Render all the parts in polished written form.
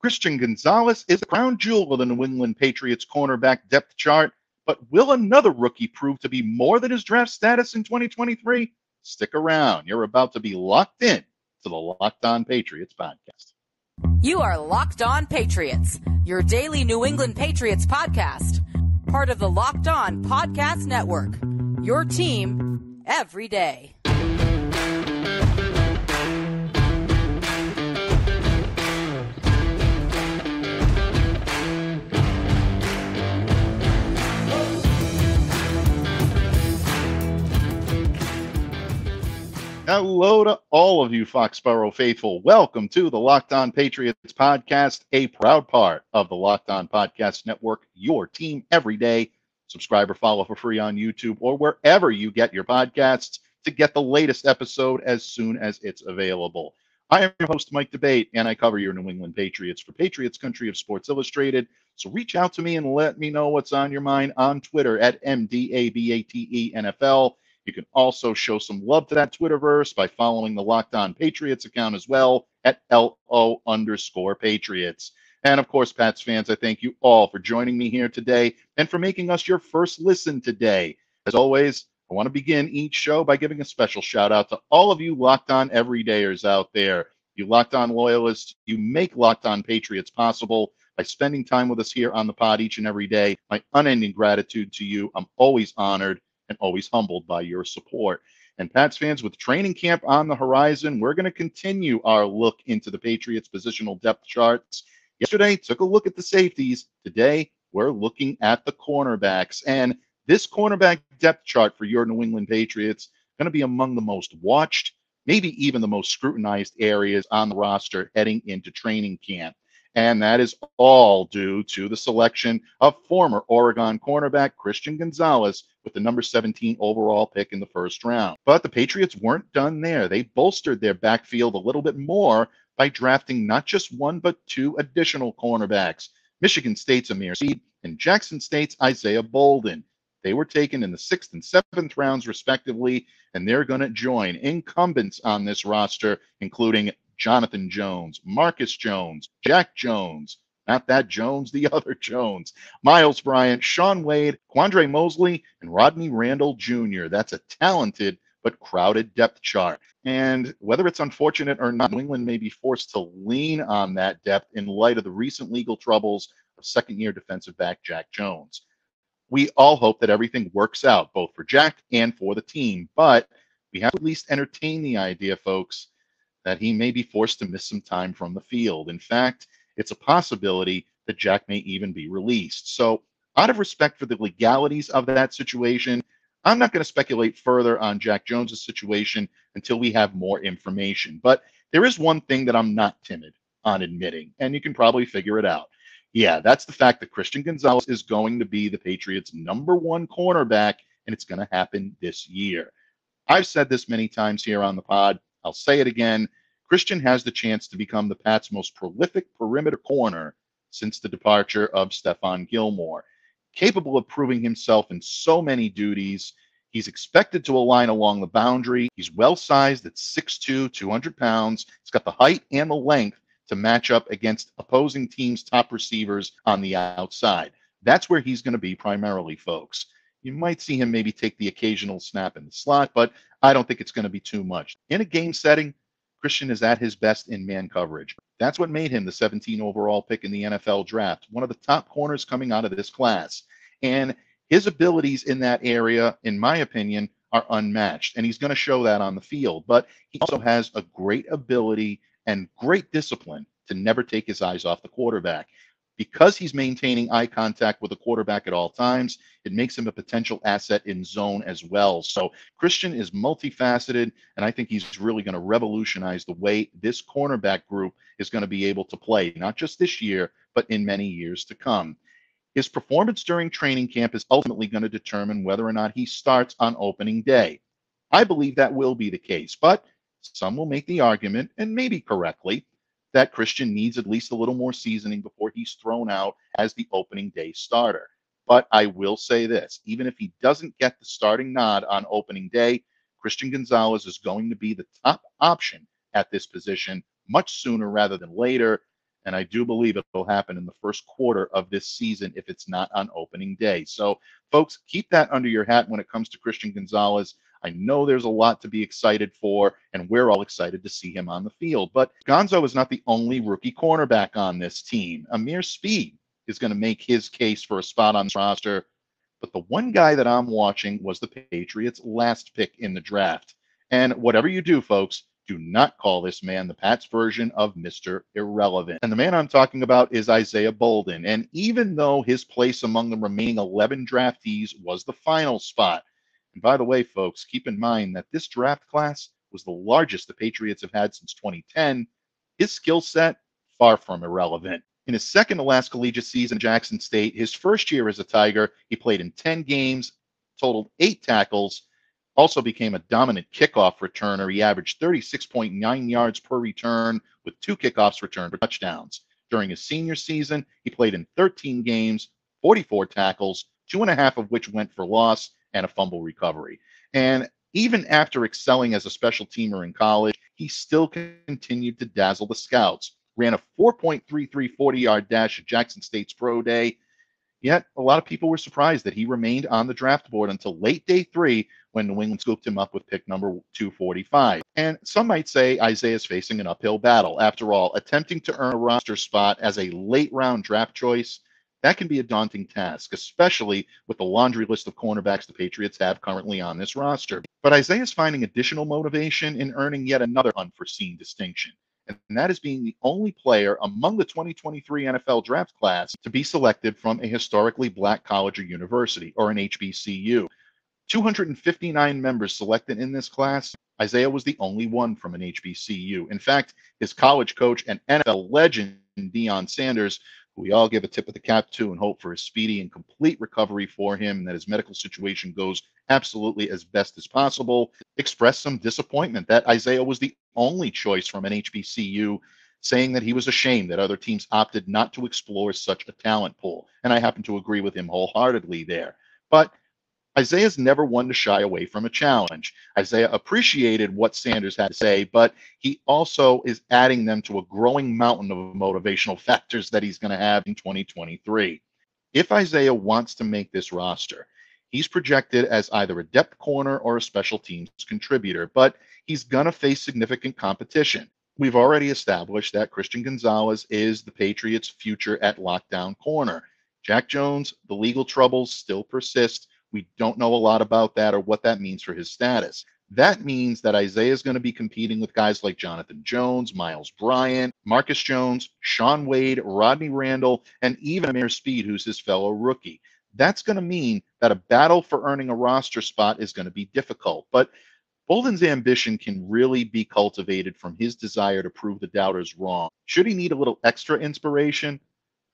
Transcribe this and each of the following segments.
Christian Gonzalez is the crown jewel of the New England Patriots cornerback depth chart, but will another rookie prove to be more than his draft status in 2023? Stick around. You're about to be locked in to the Locked On Patriots podcast. You are Locked On Patriots, your daily New England Patriots podcast, part of the Locked On Podcast Network, your team every day. Hello to all of you Foxborough faithful. Welcome to the Locked On Patriots podcast, a proud part of the Locked On Podcast Network, your team every day. Subscribe or follow for free on YouTube or wherever you get your podcasts to get the latest episode as soon as it's available. I am your host, Mike D'Abate, and I cover your New England Patriots for Patriots Country of Sports Illustrated. So reach out to me and let me know what's on your mind on Twitter at MDABATENFL. You can also show some love to that Twitterverse by following the Locked On Patriots account as well at LO underscore Patriots. And of course, Pats fans, I thank you all for joining me here today and for making us your first listen today. As always, I want to begin each show by giving a special shout out to all of you Locked On everydayers out there. You Locked On loyalists, you make Locked On Patriots possible by spending time with us here on the pod each and every day. My unending gratitude to you. I'm always honored and always humbled by your support. And Pats fans, with training camp on the horizon, we're going to continue our look into the Patriots' positional depth charts. Yesterday, took a look at the safeties. Today, we're looking at the cornerbacks. And this cornerback depth chart for your New England Patriots is going to be among the most watched, maybe even the most scrutinized areas on the roster heading into training camp. And that is all due to the selection of former Oregon cornerback Christian Gonzalez with the number 17 overall pick in the first round. But the Patriots weren't done there. They bolstered their backfield a little bit more by drafting not just one, but two additional cornerbacks, Michigan State's Ameer Speed and Jackson State's Isaiah Bolden. They were taken in the 6th and 7th rounds, respectively, and they're going to join incumbents on this roster, including Jonathan Jones, Marcus Jones, Jack Jones, not that Jones, the other Jones, Myles Bryant, Shaun Wade, Quandre Mosley, and Rodney Randall Jr. That's a talented but crowded depth chart. And whether it's unfortunate or not, New England may be forced to lean on that depth in light of the recent legal troubles of second-year defensive back Jack Jones. We all hope that everything works out, both for Jack and for the team, but we have to at least entertain the idea, folks, that he may be forced to miss some time from the field. In fact, it's a possibility that Jack may even be released. So out of respect for the legalities of that situation, I'm not going to speculate further on Jack Jones' situation until we have more information. But there is one thing that I'm not timid on admitting, and you can probably figure it out. Yeah, that's the fact that Christian Gonzalez is going to be the Patriots' number one cornerback, and it's going to happen this year. I've said this many times here on the pod. I'll say it again. Christian has the chance to become the Pats' most prolific perimeter corner since the departure of Stephon Gilmore. Capable of proving himself in so many duties, he's expected to align along the boundary. He's well-sized at 6'2", 200 pounds. He's got the height and the length to match up against opposing teams' top receivers on the outside. That's where he's going to be primarily, folks. You might see him maybe take the occasional snap in the slot, but I don't think it's going to be too much. In a game setting, Christian is at his best in man coverage. That's what made him the 17 overall pick in the NFL draft, one of the top corners coming out of this class. And his abilities in that area, in my opinion, are unmatched, and he's going to show that on the field. But he also has a great ability and great discipline to never take his eyes off the quarterback. Because he's maintaining eye contact with the quarterback at all times, it makes him a potential asset in zone as well. So Christian is multifaceted, and I think he's really going to revolutionize the way this cornerback group is going to be able to play, not just this year, but in many years to come. His performance during training camp is ultimately going to determine whether or not he starts on opening day. I believe that will be the case, but some will make the argument, and maybe correctly, that Christian needs at least a little more seasoning before he's thrown out as the opening day starter. But I will say this, even if he doesn't get the starting nod on opening day, Christian Gonzalez is going to be the top option at this position much sooner rather than later. And I do believe it will happen in the first quarter of this season if it's not on opening day. So, folks, keep that under your hat when it comes to Christian Gonzalez. I know there's a lot to be excited for, and we're all excited to see him on the field. But Gonzo is not the only rookie cornerback on this team. Ameer Speed is going to make his case for a spot on this roster. But the one guy that I'm watching was the Patriots' last pick in the draft. And whatever you do, folks, do not call this man the Pats version of Mr. Irrelevant. And the man I'm talking about is Isaiah Bolden. And even though his place among the remaining 11 draftees was the final spot, and by the way, folks, keep in mind that this draft class was the largest the Patriots have had since 2010. His skill set, far from irrelevant. In his second to last collegiate season at Jackson State, his first year as a Tiger, he played in 10 games, totaled 8 tackles, also became a dominant kickoff returner. He averaged 36.9 yards per return with 2 kickoffs returned for touchdowns. During his senior season, he played in 13 games, 44 tackles, 2.5 of which went for loss, and a fumble recovery. And even after excelling as a special teamer in college, he still continued to dazzle the scouts. Ran a 4.33 40-yard dash at Jackson State's Pro Day. Yet, a lot of people were surprised that he remained on the draft board until late day 3 when New England scooped him up with pick number 245. And some might say Isaiah's facing an uphill battle. After all, attempting to earn a roster spot as a late-round draft choice, that can be a daunting task, especially with the laundry list of cornerbacks the Patriots have currently on this roster. But Isaiah's finding additional motivation in earning yet another unforeseen distinction, and that is being the only player among the 2023 NFL draft class to be selected from a historically black college or university, or an HBCU. 259 members selected in this class. Isaiah was the only one from an HBCU. In fact, his college coach and NFL legend, Deion Sanders, we all give a tip of the cap to and hope for a speedy and complete recovery for him and that his medical situation goes absolutely as best as possible, expressed some disappointment that Isaiah was the only choice from an HBCU, saying that he was ashamed that other teams opted not to explore such a talent pool. And I happen to agree with him wholeheartedly there. But Isaiah's never one to shy away from a challenge. Isaiah appreciated what Sanders had to say, but he also is adding them to a growing mountain of motivational factors that he's going to have in 2023. If Isaiah wants to make this roster, he's projected as either a depth corner or a special teams contributor, but he's going to face significant competition. We've already established that Christian Gonzalez is the Patriots' future at lockdown corner. Jack Jones, the legal troubles still persist. We don't know a lot about that or what that means for his status. That means that Isaiah is going to be competing with guys like Jonathan Jones, Myles Bryant, Marcus Jones, Shaun Wade, Rodney Randall, and even Ameer Speed, who's his fellow rookie. That's going to mean that a battle for earning a roster spot is going to be difficult. But Bolden's ambition can really be cultivated from his desire to prove the doubters wrong. Should he need a little extra inspiration,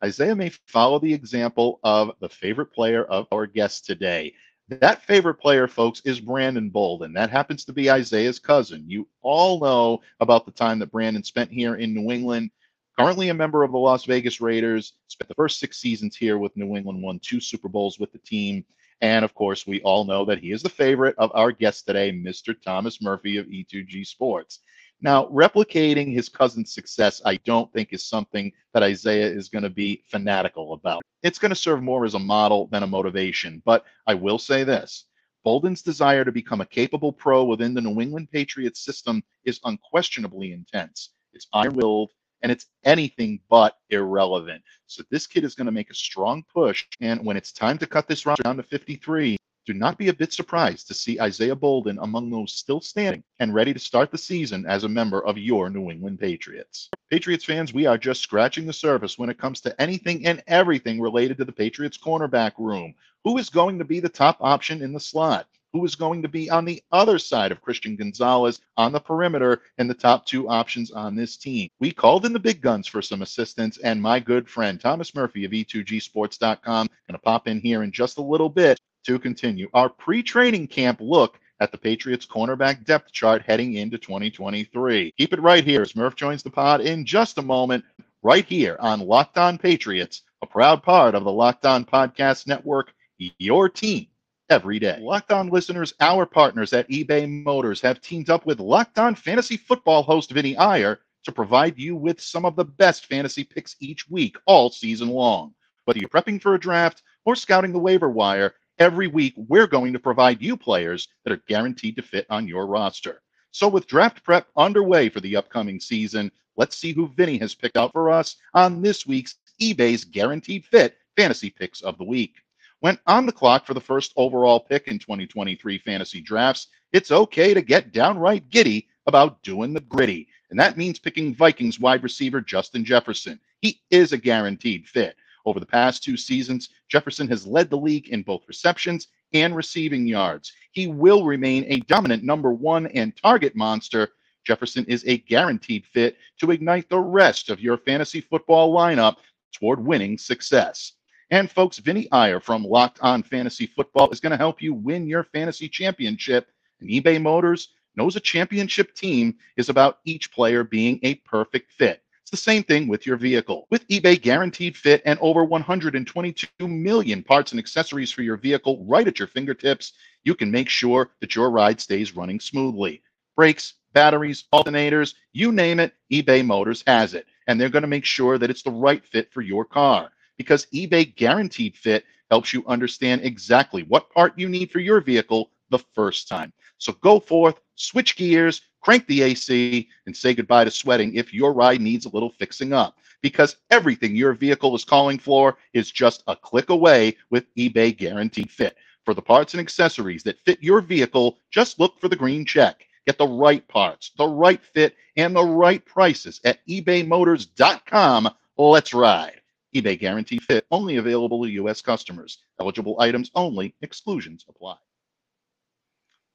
Isaiah may follow the example of the favorite player of our guest today. That favorite player, folks, is Brandon Bolden. That happens to be Isaiah's cousin. You all know about the time that Brandon spent here in New England. Currently a member of the Las Vegas Raiders, spent the first 6 seasons here with New England, won 2 Super Bowls with the team. And, of course, we all know that he is the favorite of our guest today, Mr. Thomas Murphy of E2G Sports. Now, replicating his cousin's success, I don't think is something that Isaiah is going to be fanatical about. It's going to serve more as a model than a motivation, but I will say this. Bolden's desire to become a capable pro within the New England Patriots system is unquestionably intense. It's iron-willed, and it's anything but irrelevant. So this kid is going to make a strong push, and when it's time to cut this roster down to 53, do not be a bit surprised to see Isaiah Bolden among those still standing and ready to start the season as a member of your New England Patriots. Patriots fans, we are just scratching the surface when it comes to anything and everything related to the Patriots cornerback room. Who is going to be the top option in the slot? Who is going to be on the other side of Christian Gonzalez on the perimeter and the top 2 options on this team? We called in the big guns for some assistance, and my good friend Thomas Murphy of E2GSports.com is going to pop in here in just a little bit to continue our pre-training camp look at the Patriots cornerback depth chart heading into 2023. Keep it right here as Murph joins the pod in just a moment, right here on Locked On Patriots, a proud part of the Locked On Podcast Network, your team every day. Locked On listeners, our partners at eBay Motors have teamed up with Locked On Fantasy Football host Vinny Iyer to provide you with some of the best fantasy picks each week, all season long. Whether you're prepping for a draft or scouting the waiver wire, every week we're going to provide you players that are guaranteed to fit on your roster. So with draft prep underway for the upcoming season, let's see who Vinny has picked out for us on this week's eBay's Guaranteed Fit Fantasy Picks of the Week. When on the clock for the first overall pick in 2023 fantasy drafts, it's okay to get downright giddy about doing the gritty. And that means picking Vikings wide receiver Justin Jefferson. He is a guaranteed fit. Over the past two seasons, Jefferson has led the league in both receptions and receiving yards. He will remain a dominant number one and target monster. Jefferson is a guaranteed fit to ignite the rest of your fantasy football lineup toward winning success. And folks, Vinny Iyer from Locked On Fantasy Football is going to help you win your fantasy championship. And eBay Motors knows a championship team is about each player being a perfect fit. It's the same thing with your vehicle. With eBay Guaranteed Fit and over 122 million parts and accessories for your vehicle right at your fingertips, you can make sure that your ride stays running smoothly. Brakes, batteries, alternators, you name it, eBay Motors has it. And they're going to make sure that it's the right fit for your car. Because eBay Guaranteed Fit helps you understand exactly what part you need for your vehicle the first time. So go forth, switch gears, crank the AC, and say goodbye to sweating if your ride needs a little fixing up. Because everything your vehicle is calling for is just a click away with eBay Guaranteed Fit. For the parts and accessories that fit your vehicle, just look for the green check. Get the right parts, the right fit, and the right prices at ebaymotors.com. Let's ride. eBay Guarantee Fit, only available to U.S. customers. Eligible items only. Exclusions apply.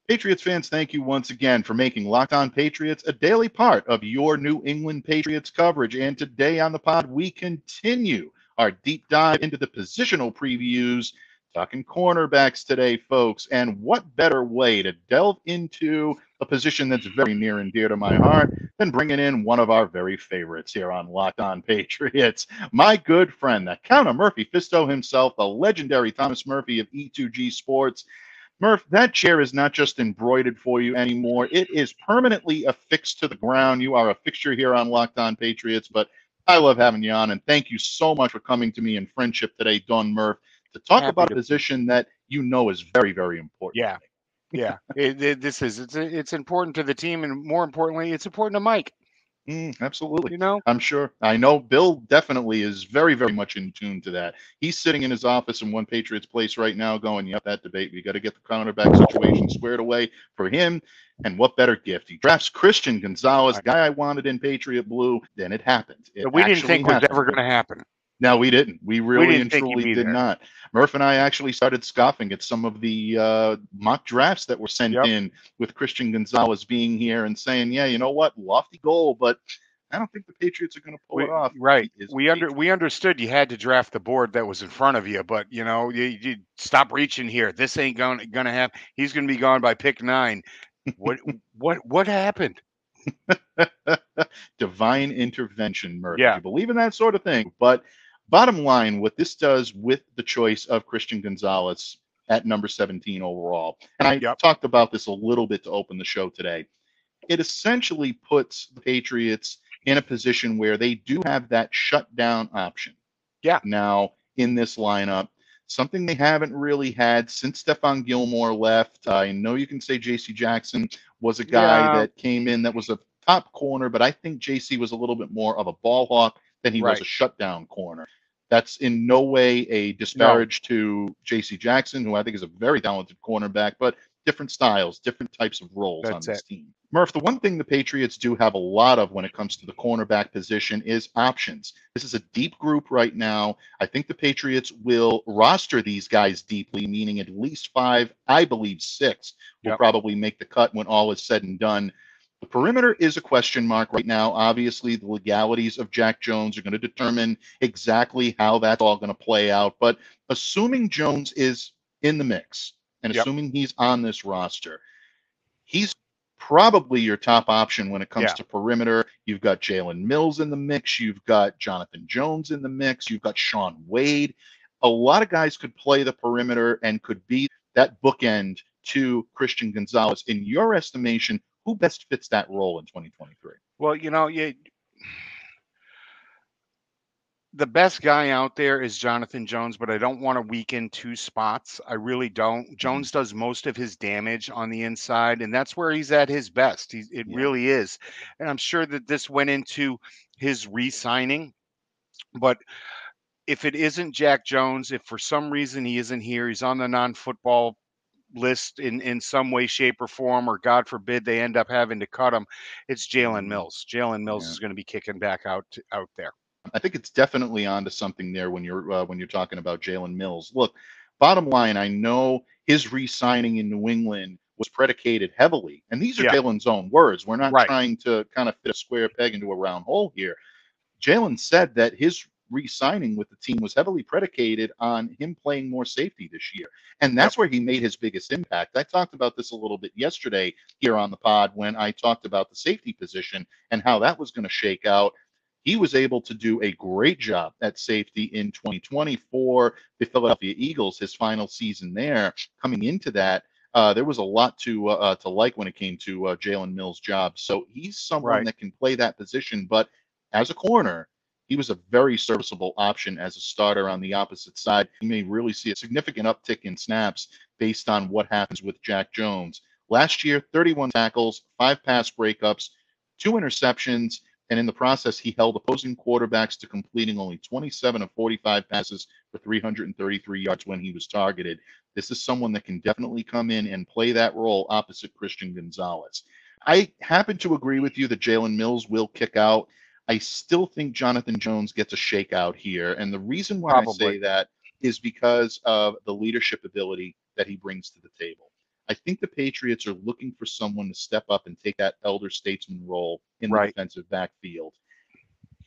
Patriots fans, thank you once again for making Locked On Patriots a daily part of your New England Patriots coverage. And today on the pod, we continue our deep dive into the positional previews, talking cornerbacks today, folks. And what better way to delve into a position that's very near and dear to my heart than bringing in one of our very favorites here on Locked On Patriots. My good friend, the Count of Murphy Fisto himself, the legendary Thomas Murphy of E2G Sports. Murph, that chair is not just embroidered for you anymore. It is permanently affixed to the ground. You are a fixture here on Locked On Patriots, but I love having you on, and thank you so much for coming to me in friendship today, Don Murph, to talk about a position that you know is very, very important. Yeah. Yeah, it's important to the team, and more importantly, it's important to Mike. Absolutely. You know, I'm sure. I know Bill definitely is very, very much in tune to that. He's sitting in his office in One Patriots Place right now going, yep, that debate. We got to get the cornerback situation squared away for him. And what better gift? He drafts Christian Gonzalez, the guy I wanted in Patriot Blue. Then it happened. We didn't think it was ever going to happen. No, we didn't. We really and truly did not. Murph and I actually started scoffing at some of the mock drafts that were sent in with Christian Gonzalez being here and saying, yeah, you know what? Lofty goal, but I don't think the Patriots are going to pull it off. Right. We understood you had to draft the board that was in front of you, but, you know, you stop reaching here. This ain't going to happen. He's going to be gone by pick 9. What happened? Divine intervention, Murph. Yeah. You believe in that sort of thing, but bottom line, what this does with the choice of Christian Gonzalez at number 17 overall, and I talked about this a little bit to open the show today, it essentially puts the Patriots in a position where they do have that shutdown option. Yeah. Now, in this lineup, something they haven't really had since Stephon Gilmore left. I know you can say J.C. Jackson was a guy that came in that was a top corner, but I think J.C. was a little bit more of a ball hawk than he was a shutdown corner. That's in no way a disparage to J.C. Jackson, who I think is a very talented cornerback, but different styles, different types of roles on this team. Murph, the one thing the Patriots do have a lot of when it comes to the cornerback position is options. This is a deep group right now. I think the Patriots will roster these guys deeply, meaning at least 5, I believe 6, will probably make the cut when all is said and done. The perimeter is a question mark right now. Obviously, the legalities of Jack Jones are going to determine exactly how that's all going to play out. But assuming Jones is in the mix and assuming he's on this roster, he's probably your top option when it comes to perimeter. You've got Jalen Mills in the mix. You've got Jonathan Jones in the mix. You've got Shaun Wade. A lot of guys could play the perimeter and could be that bookend to Christian Gonzalez. In your estimation, who best fits that role in 2023? Well, you know, the best guy out there is Jonathan Jones, but I don't want to weaken two spots. I really don't. Jones does most of his damage on the inside, and that's where he's at his best. Really is. And I'm sure that this went into his re-signing, but if it isn't Jack Jones, if for some reason he isn't here, he's on the non-football list in some way, shape, or form, or God forbid they end up having to cut him, it's Jalen Mills. Jalen Mills is going to be kicking back out there. I think it's definitely onto something there when you're talking about Jalen Mills. Look, bottom line, I know his re-signing in New England was predicated heavily, and these are Jalen's own words. We're not trying to kind of fit a square peg into a round hole here. Jalen said that his re-signing with the team was heavily predicated on him playing more safety this year, and that's where he made his biggest impact. I talked about this a little bit yesterday here on the pod when I talked about the safety position and how that was going to shake out. He was able to do a great job at safety in 2020 for the Philadelphia Eagles, his final season there. Coming into that, there was a lot to like when it came to Jalen Mills' job. So he's someone that can play that position, but as a corner, he was a very serviceable option as a starter on the opposite side. You may really see a significant uptick in snaps based on what happens with Jack Jones. Last year, 31 tackles, 5 pass breakups, 2 interceptions, and in the process, he held opposing quarterbacks to completing only 27 of 45 passes for 333 yards when he was targeted. This is someone that can definitely come in and play that role opposite Christian Gonzalez. I happen to agree with you that Jalen Mills will kick out. I still think Jonathan Jones gets a shakeout here. And the reason why I say that is because of the leadership ability that he brings to the table. I think the Patriots are looking for someone to step up and take that elder statesman role in the defensive backfield.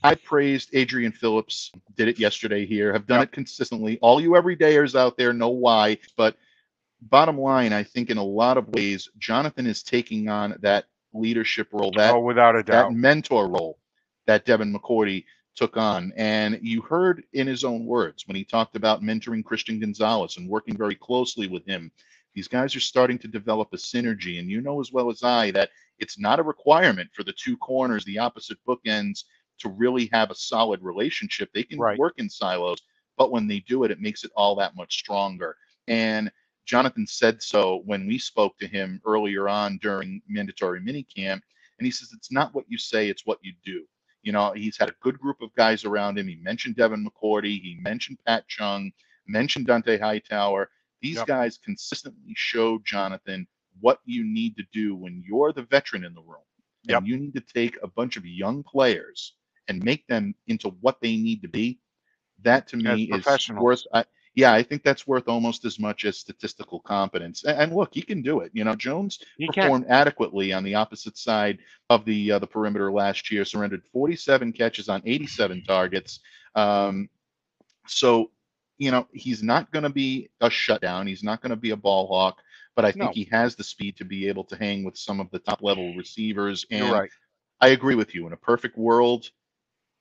I praised Adrian Phillips, did it yesterday here, have done it consistently. All you everydayers out there know why. But bottom line, I think in a lot of ways, Jonathan is taking on that leadership role, without a doubt, that mentor role that Devin McCourty took on. And you heard in his own words when he talked about mentoring Christian Gonzalez and working very closely with him. These guys are starting to develop a synergy, and you know as well as I that it's not a requirement for the two corners, the opposite bookends, to really have a solid relationship. They can work in silos, but when they do it, it makes it all that much stronger. And Jonathan said so when we spoke to him earlier on during mandatory minicamp, and he says, it's not what you say, it's what you do. You know, he's had a good group of guys around him. He mentioned Devin McCourty. He mentioned Pat Chung, mentioned Dante Hightower. These guys consistently show Jonathan what you need to do when you're the veteran in the room. And you need to take a bunch of young players and make them into what they need to be. That to me is worth. I think that's worth almost as much as statistical competence. And look, he can do it. You know, Jones performed adequately on the opposite side of the perimeter last year, surrendered 47 catches on 87 targets. You know, he's not going to be a shutdown. He's not going to be a ball hawk, but I think he has the speed to be able to hang with some of the top-level receivers. And I agree with you. In a perfect world,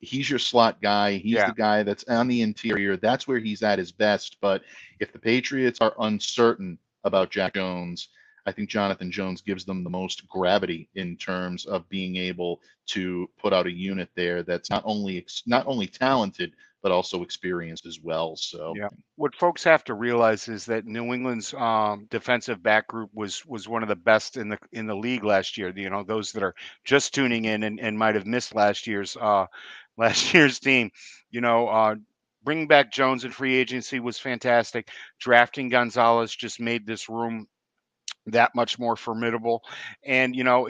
he's your slot guy. He's the guy that's on the interior. That's where he's at his best. But if the Patriots are uncertain about Jack Jones, I think Jonathan Jones gives them the most gravity in terms of being able to put out a unit there that's not only talented, but also experienced as well. So what folks have to realize is that New England's defensive back group was one of the best in the league last year. You know, those that are just tuning in and might have missed last year's team. You know, bringing back Jones in free agency was fantastic. Drafting Gonzalez just made this room that much more formidable. And, you know,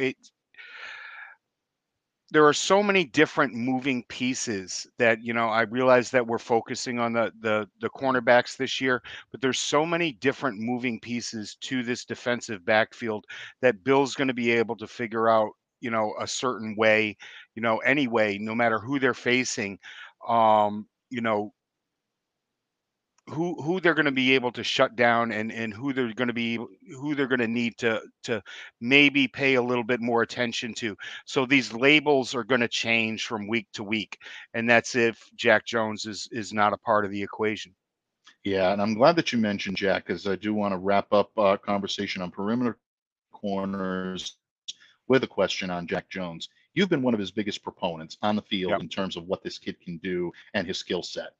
there are so many different moving pieces that, you know, I realize that we're focusing on the cornerbacks this year, but there's so many different moving pieces to this defensive backfield that Bill's going to be able to figure out, you know, a certain way, you know, anyway, no matter who they're facing, you know, who they're going to be able to shut down and who they're going to need to maybe pay a little bit more attention to. So these labels are going to change from week to week. And that's if Jack Jones is not a part of the equation. Yeah. And I'm glad that you mentioned Jack, because I do want to wrap up our conversation on perimeter corners with a question on Jack Jones. You've been one of his biggest proponents on the field in terms of what this kid can do and his skill set.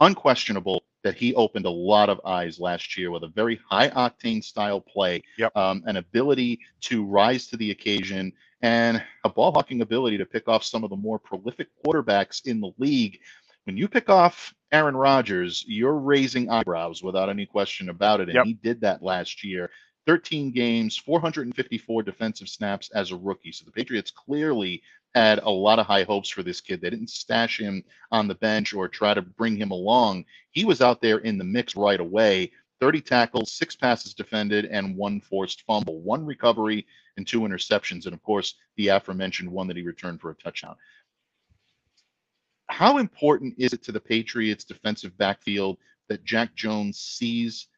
Unquestionable that he opened a lot of eyes last year with a very high-octane style play, an ability to rise to the occasion, and a ball-hawking ability to pick off some of the more prolific quarterbacks in the league. When you pick off Aaron Rodgers, you're raising eyebrows without any question about it, and he did that last year. 13 games, 454 defensive snaps as a rookie. So the Patriots clearly had a lot of high hopes for this kid. They didn't stash him on the bench or try to bring him along. He was out there in the mix right away. 30 tackles, 6 passes defended, and 1 forced fumble, 1 recovery, and 2 interceptions. And, of course, the aforementioned one that he returned for a touchdown. How important is it to the Patriots' defensive backfield that Jack Jones sees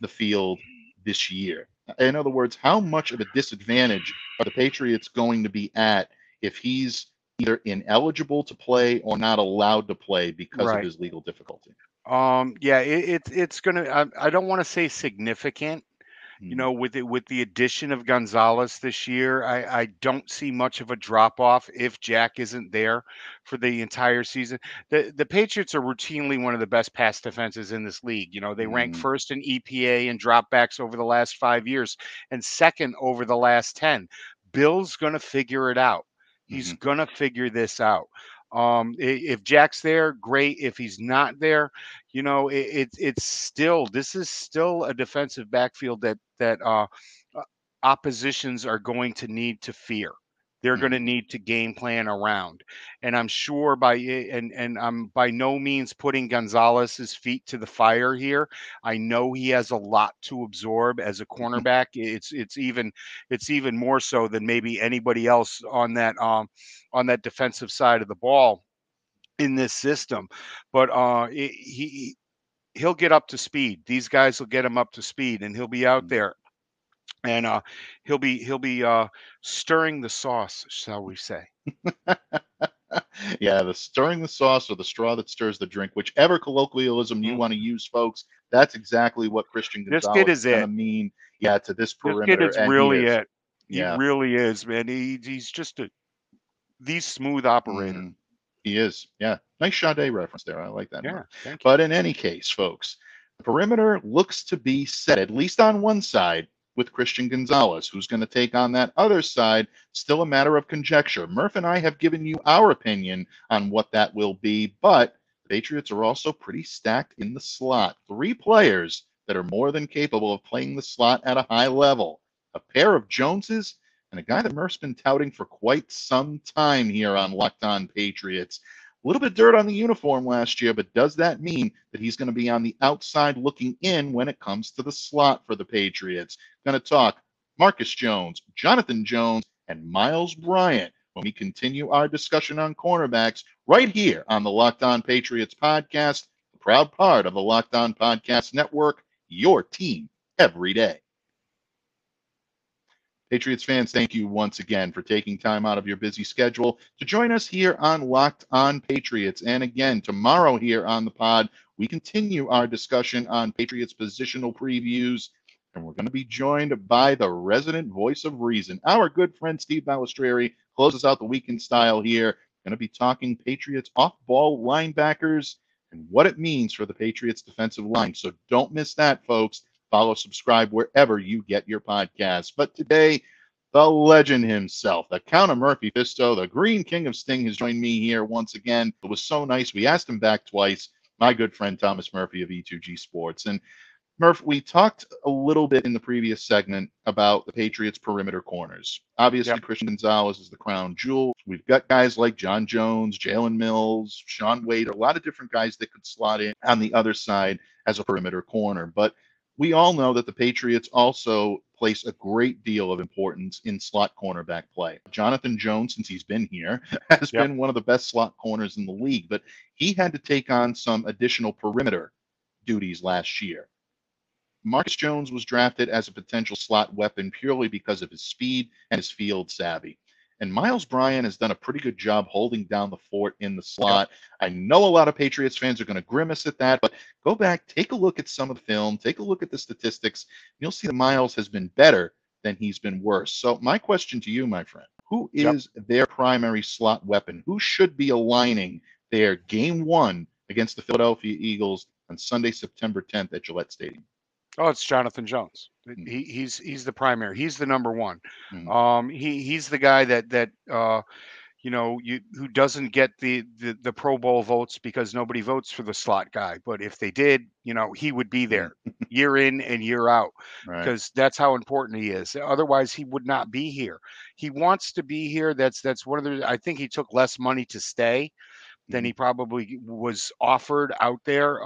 the field this year? In other words, how much of a disadvantage are the Patriots going to be at if he's either ineligible to play or not allowed to play because of his legal difficulty? It's going to, I don't want to say significant, you know, with the addition of Gonzalez this year, I don't see much of a drop off if Jack isn't there for the entire season. The Patriots are routinely one of the best pass defenses in this league. You know, they rank first in EPA and dropbacks over the last 5 years and second over the last 10. Bill's going to figure it out. He's going to figure this out. If Jack's there, great. If he's not there, you know, this is still a defensive backfield that oppositions are going to need to fear. They're going to need to game plan around. And I'm sure I'm by no means putting Gonzalez's feet to the fire here. I know he has a lot to absorb as a cornerback. It's even more so than maybe anybody else on that defensive side of the ball in this system. But he'll get up to speed. These guys will get him up to speed, and he'll be out there. And he'll be stirring the sauce, shall we say? Yeah, the stirring the sauce or the straw that stirs the drink, whichever colloquialism you want to use, folks. That's exactly what Christian Gonzalez is going to mean. Yeah, to this perimeter. This kid is really it. He really is, man. He's just the smooth operator. He is. Yeah, nice Sade reference there. I like that. Yeah, thank you. But in any case, folks, the perimeter looks to be set, at least on one side, with Christian Gonzalez, who's going to take on that other side. Still a matter of conjecture. Murph and I have given you our opinion on what that will be, but the Patriots are also pretty stacked in the slot. 3 players that are more than capable of playing the slot at a high level. A pair of Joneses and a guy that Murph's been touting for quite some time here on Locked On Patriots. A little bit of dirt on the uniform last year, but does that mean that he's going to be on the outside looking in when it comes to the slot for the Patriots? Going to talk Marcus Jones, Jonathan Jones, and Myles Bryant when we continue our discussion on cornerbacks right here on the Locked On Patriots podcast, a proud part of the Locked On Podcast Network, your team every day. Patriots fans, thank you once again for taking time out of your busy schedule to join us here on Locked On Patriots. And again, tomorrow here on the pod, we continue our discussion on Patriots positional previews. And we're going to be joined by the resident voice of reason. Our good friend Steve Balistrieri closes out the weekend style here. Going to be talking Patriots off-ball linebackers and what it means for the Patriots defensive line. So don't miss that, folks. Follow, subscribe, wherever you get your podcasts. But today, the legend himself, the Count of Murphy Fisto, the Green King of Sting, has joined me here once again. It was so nice. We asked him back twice, my good friend Thomas Murphy of E2G Sports. And, Murph, we talked a little bit in the previous segment about the Patriots' perimeter corners. Obviously, Christian Gonzalez is the crown jewel. We've got guys like John Jones, Jalen Mills, Shaun Wade, a lot of different guys that could slot in on the other side as a perimeter corner. But we all know that the Patriots also place a great deal of importance in slot cornerback play. Jonathan Jones, since he's been here, has been one of the best slot corners in the league, but he had to take on some additional perimeter duties last year. Marcus Jones was drafted as a potential slot weapon purely because of his speed and his field savvy. And Myles Bryant has done a pretty good job holding down the fort in the slot. I know a lot of Patriots fans are going to grimace at that, but go back, take a look at some of the film, take a look at the statistics, and you'll see that Myles has been better than he's been worse. So my question to you, my friend, Who is their primary slot weapon? Who should be aligning their game one against the Philadelphia Eagles on Sunday, September 10th at Gillette Stadium? Oh, it's Jonathan Jones. Mm-hmm. He's the primary. He's the number one. Mm-hmm. He's the guy who doesn't get the Pro Bowl votes because nobody votes for the slot guy. But if they did, he would be there year in and year out, because that's how important he is. Otherwise, he would not be here. He wants to be here. That's one of the, I think he took less money to stay than he probably was offered out there.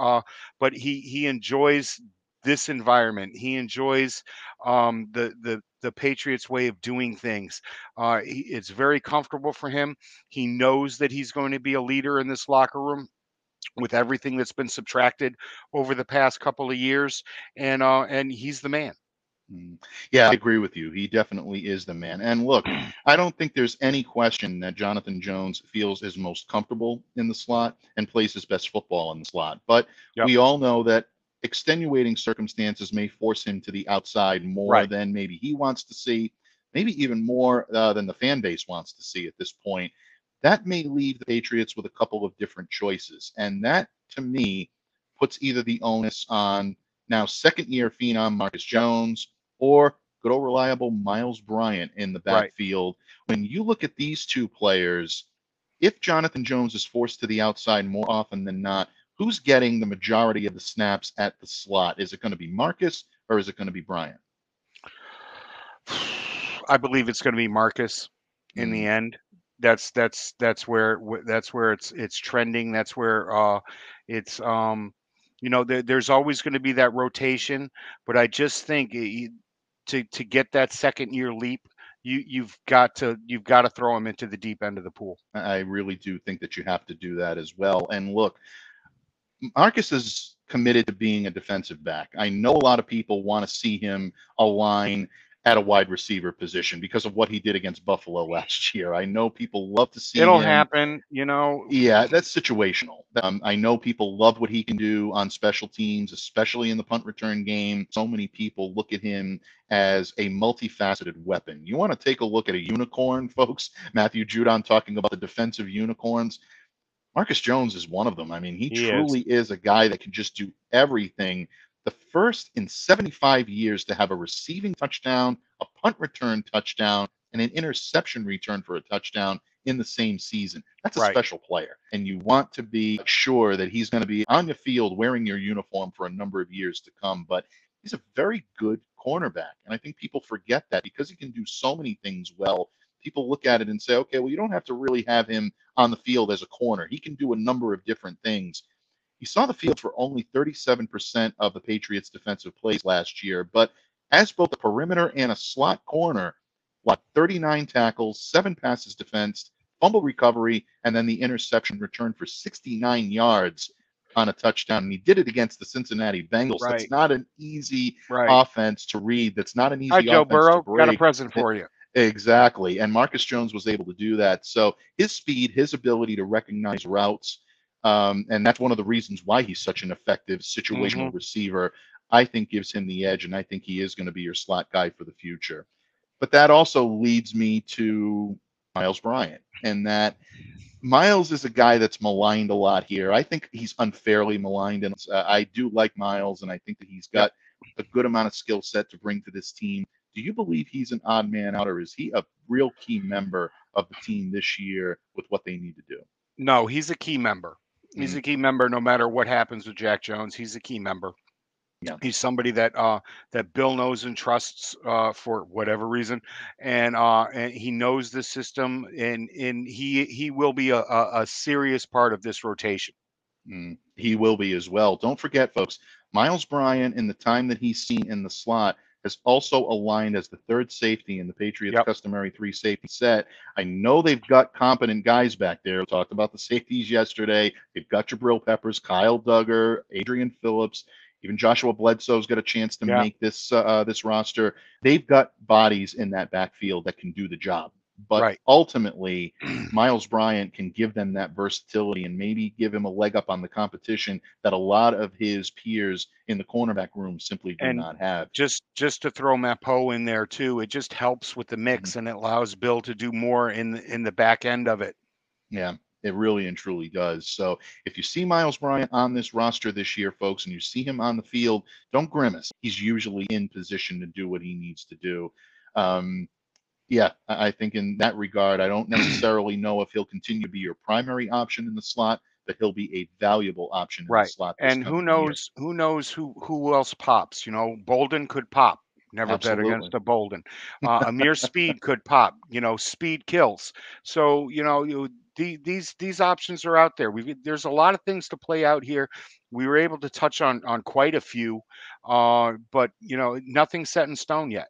But he enjoys this environment. He enjoys the Patriots way of doing things. It's very comfortable for him. He knows that he's going to be a leader in this locker room with everything that's been subtracted over the past couple of years. And he's the man. Yeah, I agree with you. He definitely is the man. And look, I don't think there's any question that Jonathan Jones feels is most comfortable in the slot and plays his best football in the slot. But we all know that extenuating circumstances may force him to the outside more than maybe he wants to see, maybe even more than the fan base wants to see at this point. That may leave the Patriots with a couple of different choices. And that, to me, puts either the onus on now second-year phenom Marcus Jones or good old reliable Myles Bryant in the backfield. When you look at these two players, if Jonathan Jones is forced to the outside more often than not, who's getting the majority of the snaps at the slot? Is it going to be Marcus or is it going to be Bryant? I believe it's going to be Marcus in the end. That's where it's trending. That's where there's always going to be that rotation, but I just think to get that second year leap, you've got to throw him into the deep end of the pool. I really do think that you have to do that as well. And look, Marcus is committed to being a defensive back. I know a lot of people want to see him align at a wide receiver position because of what he did against Buffalo last year. I know people love to see It'll happen, Yeah, that's situational. I know people love what he can do on special teams, especially in the punt return game. So many people look at him as a multifaceted weapon. You want to take a look at a unicorn, folks? Matthew Judon talking about the defensive unicorns. Marcus Jones is one of them. I mean, he truly is a guy that can just do everything. The first in 75 years to have a receiving touchdown, a punt return touchdown, and an interception return for a touchdown in the same season. That's a special player. And you want to be sure that he's going to be on the field wearing your uniform for a number of years to come. But he's a very good cornerback. And I think people forget that because he can do so many things well. People look at it and say, okay, well, you don't have to really have him on the field as a corner. He can do a number of different things. He saw the field for only 37% of the Patriots' defensive plays last year, but as both a perimeter and a slot corner, blocked 39 tackles, 7 passes defensed, fumble recovery, and then the interception return for 69 yards on a touchdown. And he did it against the Cincinnati Bengals. Right. That's not an easy offense to read. That's not an easy offense to break. Joe Burrow, got a present for you. Exactly. And Marcus Jones was able to do that. So his speed, his ability to recognize routes, and that's one of the reasons why he's such an effective situational receiver, I think gives him the edge. And I think he is going to be your slot guy for the future. But that also leads me to Myles Bryant, and that Myles is a guy that's maligned a lot here. I think he's unfairly maligned, and I do like Myles, and I think that he's got a good amount of skill set to bring to this team. Do you believe he's an odd man out, or is he a real key member of the team this year with what they need to do? No, he's a key member. He's a key member no matter what happens with Jack Jones. He's a key member. Yeah. He's somebody that Bill knows and trusts for whatever reason, and he knows the system, and he will be a serious part of this rotation. He will be as well. Don't forget, folks, Myles Bryant, in the time that he's seen in the slot, has also aligned as the third safety in the Patriots' customary 3 safety set. I know they've got competent guys back there. We talked about the safeties yesterday. They've got Jabril Peppers, Kyle Duggar, Adrian Phillips, even Joshua Bledsoe's got a chance to make this roster. They've got bodies in that backfield that can do the job. But ultimately, Myles Bryant can give them that versatility and maybe give him a leg up on the competition that a lot of his peers in the cornerback room simply do not have. Just to throw Mapo in there too, it just helps with the mix and it allows Bill to do more in the back end of it. Yeah. It really and truly does. So if you see Myles Bryant on this roster this year, folks, and you see him on the field, don't grimace. He's usually in position to do what he needs to do. Yeah, I think in that regard, I don't necessarily know if he'll continue to be your primary option in the slot, but he'll be a valuable option in the slot. And who knows who else pops? You know, Bolden could pop. Never bet against a Bolden. Ameer Speed could pop. You know, Speed kills. So, you know, these options are out there. There's a lot of things to play out here. We were able to touch on quite a few, but, you know, nothing's set in stone yet.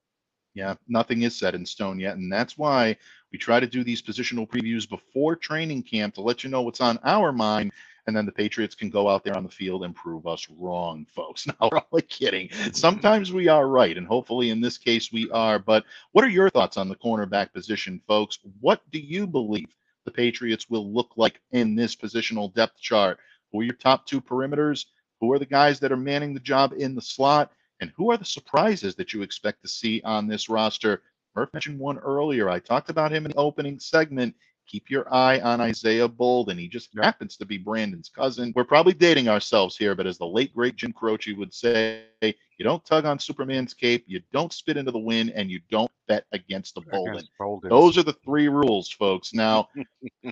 Yeah, nothing is set in stone yet, and that's why we try to do these positional previews before training camp to let you know what's on our mind, and then the Patriots can go out there on the field and prove us wrong, folks. No, we're only kidding. Sometimes we are right, and hopefully in this case we are, but what are your thoughts on the cornerback position, folks? What do you believe the Patriots will look like in this positional depth chart? Who are your top two perimeters? Who are the guys that are manning the job in the slot? And who are the surprises that you expect to see on this roster? Murph mentioned one earlier. I talked about him in the opening segment. Keep your eye on Isaiah Bolden. He just happens to be Brandon's cousin. We're probably dating ourselves here, but as the late, great Jim Croce would say, you don't tug on Superman's cape, you don't spit into the wind, and you don't bet against the Bolden. Those are the three rules, folks. Now,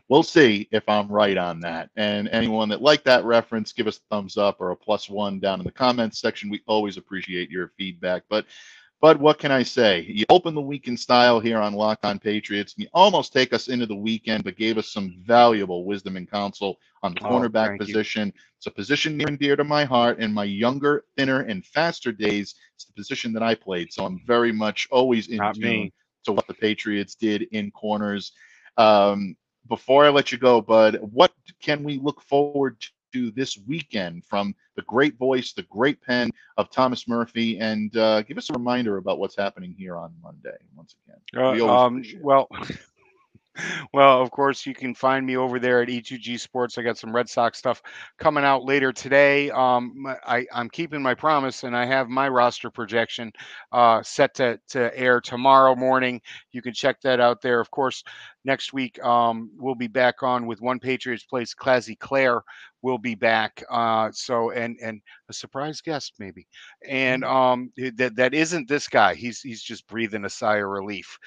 we'll see if I'm right on that. And anyone that liked that reference, give us a thumbs up or a +1 down in the comments section. We always appreciate your feedback. But what can I say? You open the week in style here on Locked On Patriots. You almost take us into the weekend, but gave us some valuable wisdom and counsel on the cornerback position. It's a position near and dear to my heart. In my younger, thinner, and faster days, it's the position that I played. So I'm very much always in tune to what the Patriots did in corners. Before I let you go, Bud, what can we look forward to this weekend from the great voice, the great pen of Thomas Murphy, and give us a reminder about what's happening here on Monday once again. Well, of course, you can find me over there at E2G Sports. I got some Red Sox stuff coming out later today. I'm keeping my promise, and I have my roster projection set to air tomorrow morning. You can check that out there. Of course, next week we'll be back on with One Patriots Place. Classy Claire will be back. So a surprise guest maybe, and that isn't this guy. He's just breathing a sigh of relief.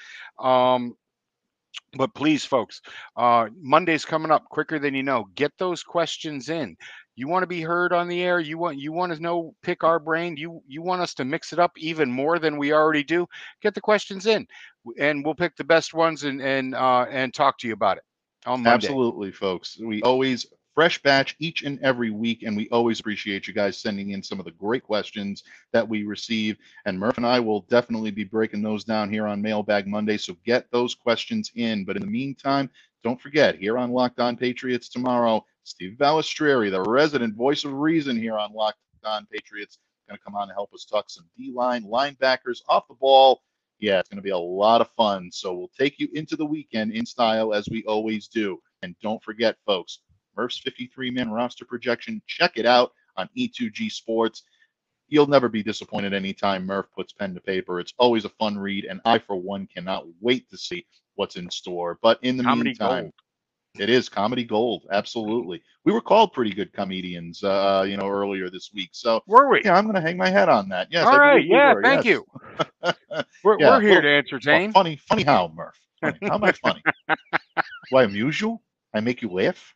But please, folks, Monday's coming up quicker than you know. Get those questions in. You want to be heard on the air? You want to know, pick our brain? You want us to mix it up even more than we already do? Get the questions in, and we'll pick the best ones and talk to you about it on Monday. Absolutely, folks. We always fresh batch each and every week, and we always appreciate you guys sending in some of the great questions that we receive. And Murph and I will definitely be breaking those down here on Mailbag Monday, so get those questions in. But in the meantime, don't forget, here on Locked On Patriots tomorrow, Steve Balistrieri, the resident voice of reason here on Locked On Patriots, going to come on and help us talk some D-line, linebackers, off the ball. Yeah, it's going to be a lot of fun. So we'll take you into the weekend in style as we always do. And don't forget, folks, Murph's 53-man roster projection. Check it out on E2G Sports. You'll never be disappointed anytime Murph puts pen to paper. It's always a fun read, and I, for one, cannot wait to see what's in store. But in the meantime, it is comedy gold. Absolutely. We were called pretty good comedians, earlier this week. So were we? Yeah, I'm going to hang my head on that. Yes. All right. Yeah. Thank you. We're here to entertain. Well, funny how, Murph? Funny. How am I funny? Why, I'm usual? I make you laugh?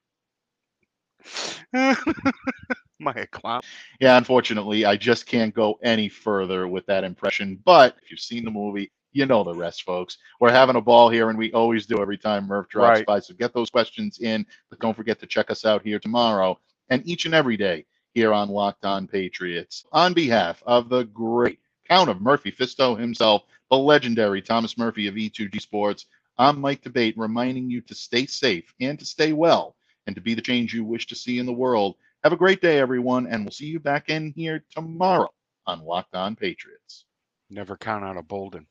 My clown. Yeah, unfortunately, I just can't go any further with that impression. But if you've seen the movie, you know the rest, folks. We're having a ball here, and we always do every time Murph drops by. So get those questions in, but don't forget to check us out here tomorrow and each and every day here on Locked On Patriots. On behalf of the great Count of Murphy Fisto himself, the legendary Thomas Murphy of E2G Sports, I'm Mike D'Abate, reminding you to stay safe and to stay well, and to be the change you wish to see in the world. Have a great day, everyone, and we'll see you back in here tomorrow on Locked On Patriots. Never count out a Bolden.